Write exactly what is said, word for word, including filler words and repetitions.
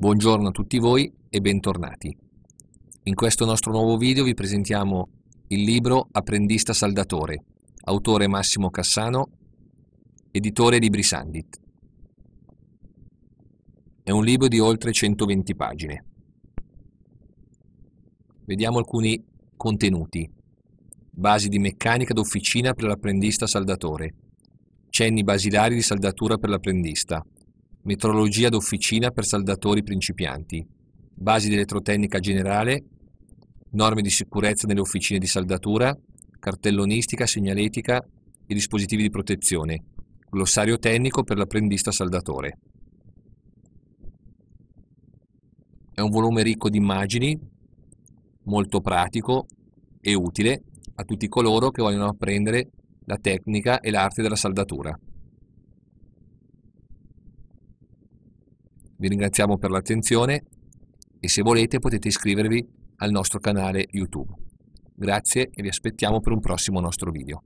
Buongiorno a tutti voi e bentornati. In questo nostro nuovo video vi presentiamo il libro Apprendista Saldatore, autore Massimo Cassano, editore Libri Sandit. È un libro di oltre centoventi pagine. Vediamo alcuni contenuti. Basi di meccanica d'officina per l'apprendista Saldatore. Cenni basilari di saldatura per l'apprendista. Metrologia d'officina per saldatori principianti, basi di elettrotecnica generale, norme di sicurezza nelle officine di saldatura, cartellonistica, segnaletica e dispositivi di protezione, glossario tecnico per l'apprendista saldatore. È un volume ricco di immagini, molto pratico e utile a tutti coloro che vogliono apprendere la tecnica e l'arte della saldatura. Vi ringraziamo per l'attenzione e se volete potete iscrivervi al nostro canale YouTube. Grazie e vi aspettiamo per un prossimo nostro video.